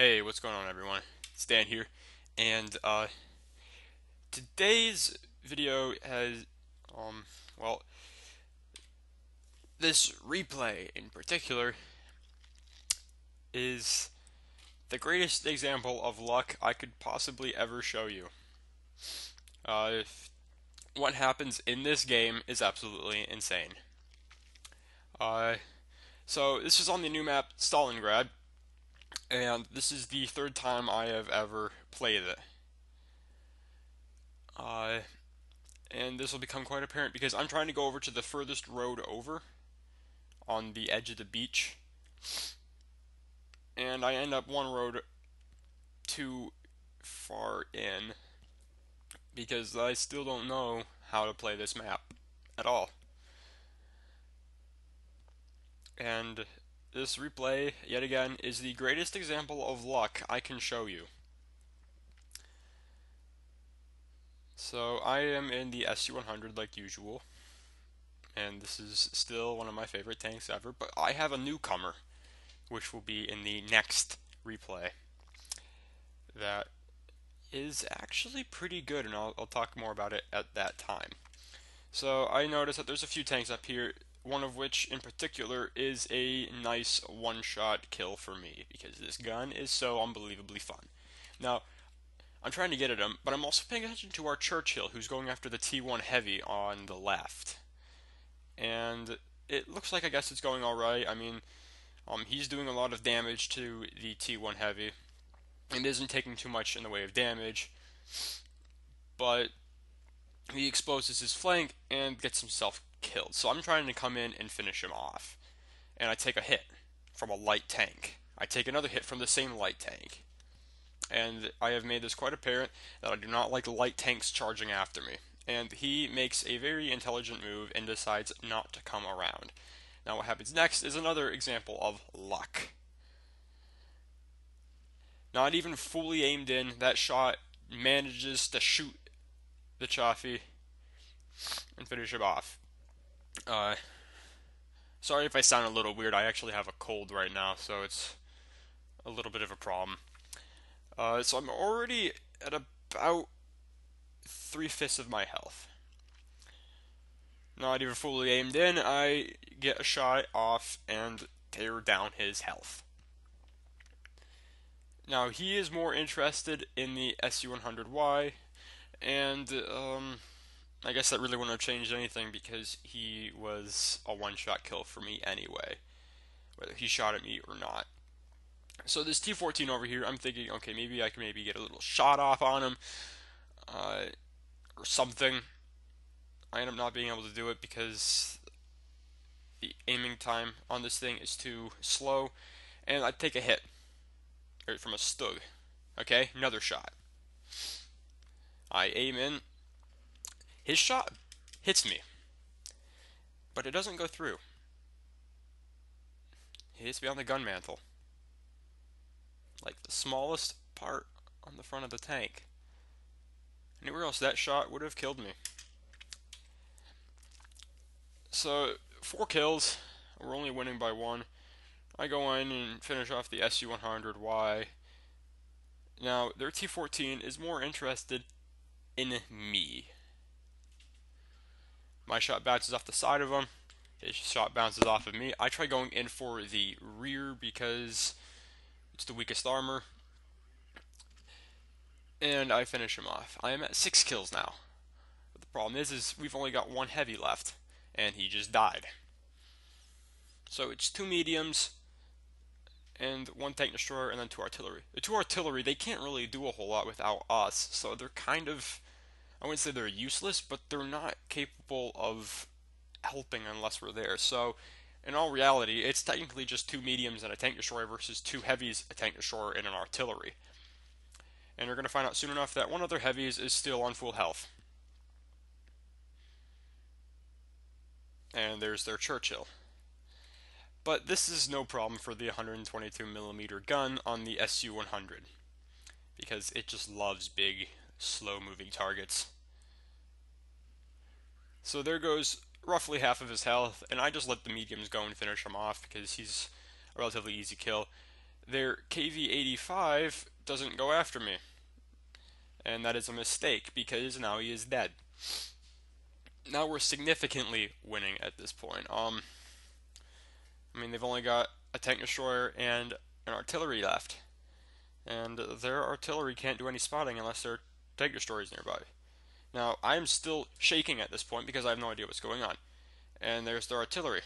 Hey, what's going on everyone? It's Dan here, and today's video has, well, this replay in particular is the greatest example of luck I could possibly ever show you. What happens in this game is absolutely insane. So this is on the new map Stalingrad. And this is the third time I have ever played it. And this will become quite apparent because I'm trying to go over to the furthest road over on the edge of the beach. And I end up one road too far in because I still don't know how to play this map at all. And this replay, yet again, is the greatest example of luck I can show you. So I am in the SU-100 like usual, and this is still one of my favorite tanks ever, but I have a newcomer, which will be in the next replay, that is actually pretty good, and I'll talk more about it at that time. So I noticed that there's a few tanks up here, one of which in particular is a nice one-shot kill for me because this gun is so unbelievably fun. Now, I'm trying to get at him, but I'm also paying attention to our Churchill, who's going after the T1 Heavy on the left. And it looks like, I guess, it's going alright. I mean, he's doing a lot of damage to the T1 Heavy. It isn't taking too much in the way of damage, but he exposes his flank and gets himself killed. So I'm trying to come in and finish him off, and I take a hit from a light tank. I take another hit from the same light tank, and I have made this quite apparent that I do not like light tanks charging after me. And he makes a very intelligent move and decides not to come around. Now what happens next is another example of luck. Not even fully aimed in, that shot manages to shoot the Chaffee and finish him off. Sorry if I sound a little weird. I actually have a cold right now, so it's a little bit of a problem. So I'm already at about 3/5 of my health. Not even fully aimed in, I get a shot off and tear down his health. Now he is more interested in the SU-100Y, and I guess that really wouldn't have changed anything because he was a one-shot kill for me anyway, whether he shot at me or not. So this T14 over here, I'm thinking, okay, maybe I can get a little shot off on him or something. I end up not being able to do it because the aiming time on this thing is too slow, and I take a hit from a Stug. Okay, another shot. I aim in. His shot hits me, but it doesn't go through. It hits me on the gun mantle, like the smallest part on the front of the tank. Anywhere else that shot would have killed me. So 4 kills, we're only winning by 1. I go in and finish off the SU-100Y. Now their T-14 is more interested in me. My shot bounces off the side of him, his shot bounces off of me. I try going in for the rear because it's the weakest armor, and I finish him off. I am at 6 kills now. But the problem is we've only got 1 heavy left, and he just died. So it's 2 mediums and 1 tank destroyer and then 2 artillery. The 2 artillery, they can't really do a whole lot without us, so they're kind of, I wouldn't say they're useless, but they're not capable of helping unless we're there. So, in all reality, it's technically just 2 mediums and a tank destroyer versus 2 heavies, a tank destroyer, and an artillery. And we're going to find out soon enough that one of their heavies is still on full health. And there's their Churchill. But this is no problem for the 122mm gun on the SU-100, because it just loves big, slow-moving targets. So there goes roughly half of his health, and I just let the mediums go and finish him off because he's a relatively easy kill. their KV-85 doesn't go after me. And that is a mistake, because now he is dead. Now we're significantly winning at this point. I mean, they've only got a tank destroyer and an artillery left. And their artillery can't do any spotting unless there are tank destroyers nearby. Now, I'm still shaking at this point because I have no idea what's going on. And there's their artillery.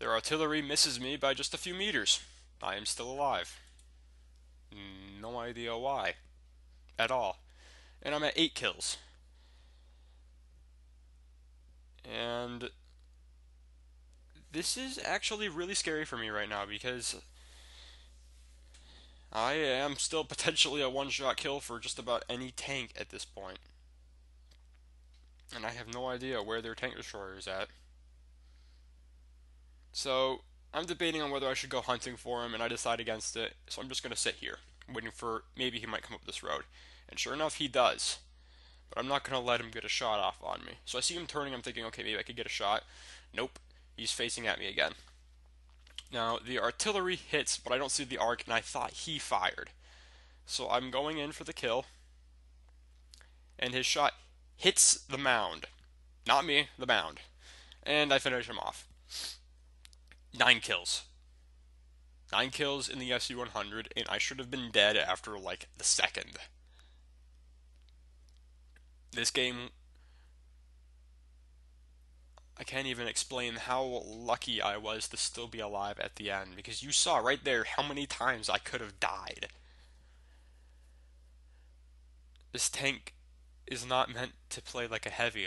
Their artillery misses me by just a few meters. I am still alive. No idea why. At all. And I'm at 8 kills. And this is actually really scary for me right now, because I am still potentially a one-shot kill for just about any tank at this point. And I have no idea where their tank destroyer is at. So I'm debating on whether I should go hunting for him, and I decide against it, so I'm just going to sit here, waiting for maybe he might come up this road. And sure enough, he does. But I'm not going to let him get a shot off on me. So I see him turning, I'm thinking, okay, maybe I could get a shot. Nope. He's facing at me again. Now, the artillery hits, but I don't see the arc, and I thought he fired. So I'm going in for the kill, and his shot hits the mound. Not me, the mound. And I finish him off. 9 kills. 9 kills in the SU-100, and I should have been dead after, like, the second. This game, I can't even explain how lucky I was to still be alive at the end, because you saw right there how many times I could have died. This tank is not meant to play like a heavy,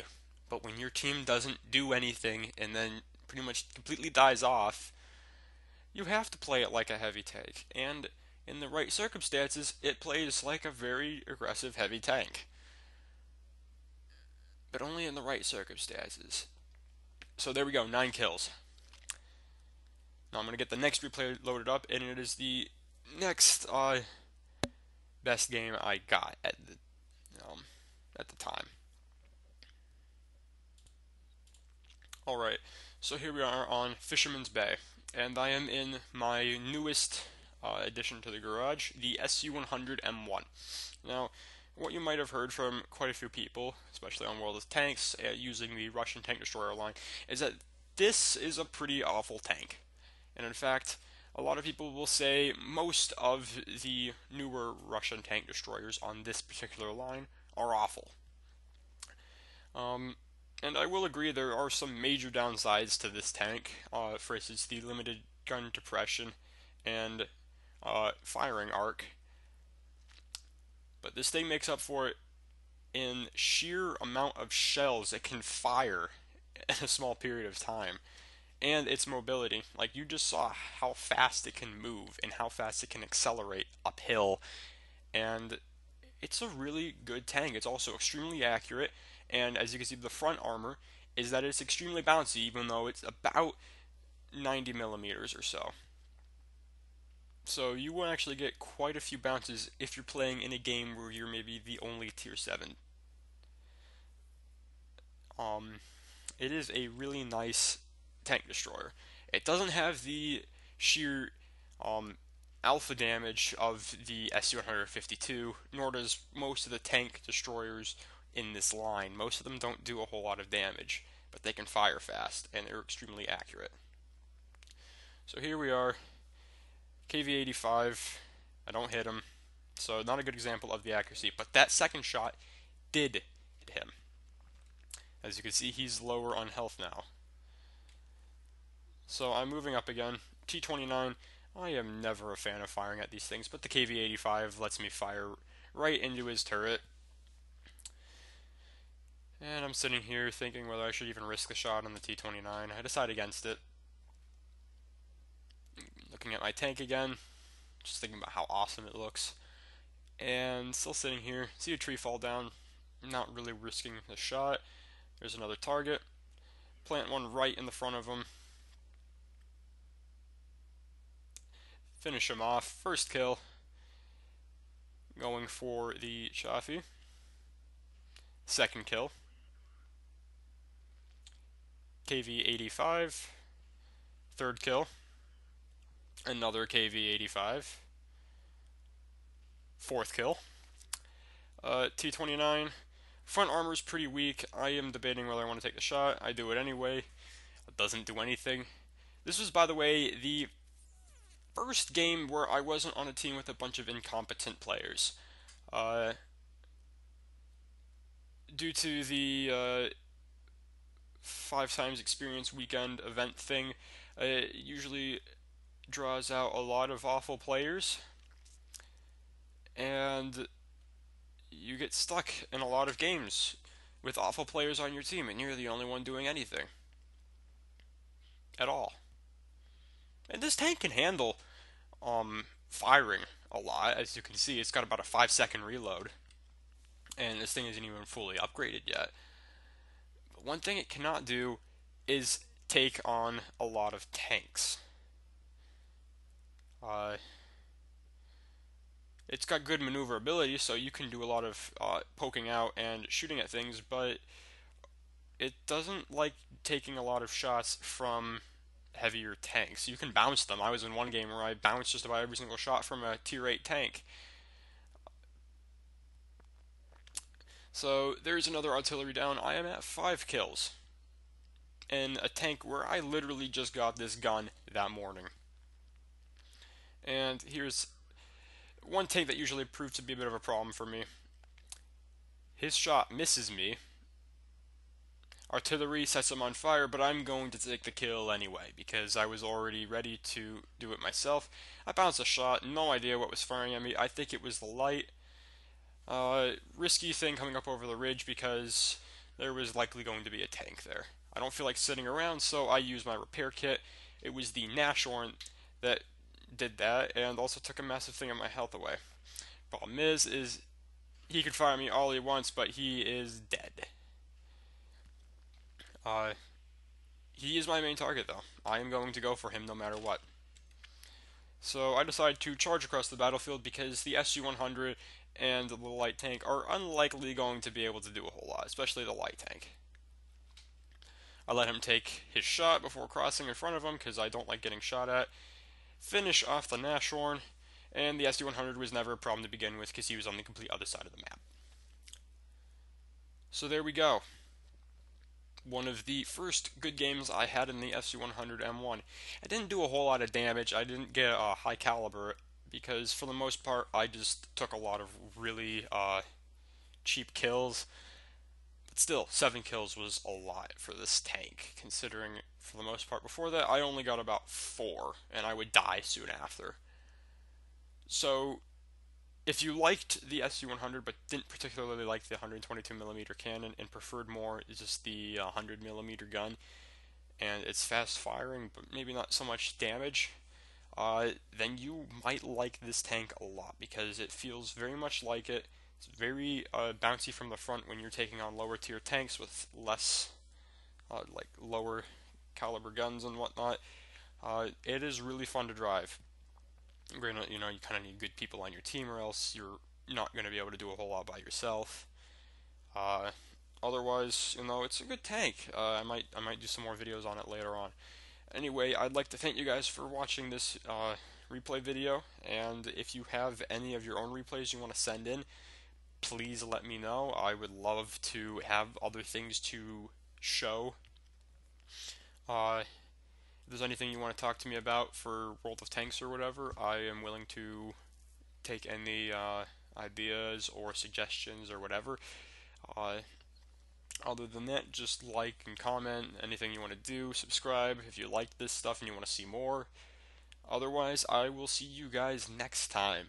but when your team doesn't do anything and then pretty much completely dies off, you have to play it like a heavy tank, and in the right circumstances, it plays like a very aggressive heavy tank. But only in the right circumstances. So there we go, 9 kills. Now I'm going to get the next replay loaded up, and it is the next best game I got at the time. Alright, so here we are on Fisherman's Bay, and I am in my newest addition to the garage, the SU-100M1. Now, what you might have heard from quite a few people, especially on World of Tanks, using the Russian tank destroyer line, is that this is a pretty awful tank. And in fact, a lot of people will say most of the newer Russian tank destroyers on this particular line are awful. And I will agree there are some major downsides to this tank. For instance, the limited gun depression and firing arc. But this thing makes up for it in sheer amount of shells it can fire in a small period of time, and its mobility. Like, you just saw how fast it can move and how fast it can accelerate uphill, and it's a really good tank. It's also extremely accurate, and as you can see, the front armor is that it's extremely bouncy, even though it's about 90 millimeters or so. So you will actually get quite a few bounces if you're playing in a game where you're maybe the only tier 7. It is a really nice tank destroyer. It doesn't have the sheer alpha damage of the SU-152, nor does most of the tank destroyers in this line. Most of them don't do a whole lot of damage, but they can fire fast, and they're extremely accurate. So here we are. KV-85, I don't hit him, so not a good example of the accuracy, but that second shot did hit him. As you can see, he's lower on health now. So I'm moving up again. T-29, I am never a fan of firing at these things, but the KV-85 lets me fire right into his turret. And I'm sitting here thinking whether I should even risk the shot on the T-29. I decide against it. Looking at my tank again, just thinking about how awesome it looks, and still sitting here, see a tree fall down, not really risking the shot. There's another target, plant one right in the front of him, finish him off, first kill, going for the Chaffee, second kill, KV-85, third kill. Another KV-85. Fourth kill. T-29. Front armor's pretty weak. I am debating whether I want to take the shot. I do it anyway. It doesn't do anything. This was, by the way, the first game where I wasn't on a team with a bunch of incompetent players. Due to the 5x experience weekend event thing, it usually draws out a lot of awful players, and you get stuck in a lot of games with awful players on your team, and you're the only one doing anything at all. And this tank can handle firing a lot. As you can see, it's got about a 5-second reload, and this thing isn't even fully upgraded yet. But one thing it cannot do is take on a lot of tanks. It's got good maneuverability, so you can do a lot of poking out and shooting at things, but it doesn't like taking a lot of shots from heavier tanks. You can bounce them. I was in one game where I bounced just about every single shot from a tier 8 tank. So there's another artillery down. I am at 5 kills in a tank where I literally just got this gun that morning. And here's one tank that usually proved to be a bit of a problem for me. His shot misses me. Artillery sets him on fire, but I'm going to take the kill anyway because I was already ready to do it myself. I bounced a shot, no idea what was firing at me. I think it was the light. Risky thing coming up over the ridge because there was likely going to be a tank there. I don't feel like sitting around, so I used my repair kit. It was the Nashorn that did that, and also took a massive thing of my health away. Problem is he could fire me all he wants, but he is dead. He is my main target, though. I am going to go for him no matter what. So I decided to charge across the battlefield because the SU-100 and the little light tank are unlikely going to be able to do a whole lot, especially the light tank. I let him take his shot before crossing in front of him because I don't like getting shot at. Finish off the Nashorn, and the SU-100 was never a problem to begin with because he was on the complete other side of the map. So there we go. One of the first good games I had in the SU-100M1. I didn't do a whole lot of damage. I didn't get a high caliber because for the most part I just took a lot of really cheap kills. But still, 7 kills was a lot for this tank, considering for the most part before that I only got about 4 and I would die soon after. So if you liked the SU-100 but didn't particularly like the 122mm cannon and preferred more just the 100mm gun and its fast firing but maybe not so much damage, then you might like this tank a lot because it feels very much like it. It's very bouncy from the front when you're taking on lower tier tanks with less like lower caliber guns and whatnot. It is really fun to drive. Granted, you know, you kind of need good people on your team or else you're not going to be able to do a whole lot by yourself. Otherwise, you know, it's a good tank. I might do some more videos on it later on. Anyway, I'd like to thank you guys for watching this replay video, and if you have any of your own replays you want to send in, please let me know. I would love to have other things to show. If there's anything you want to talk to me about for World of Tanks or whatever, I am willing to take any ideas or suggestions or whatever. Other than that, just like and comment, anything you want to do, subscribe if you like this stuff and you want to see more. Otherwise, I will see you guys next time.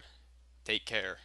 Take care.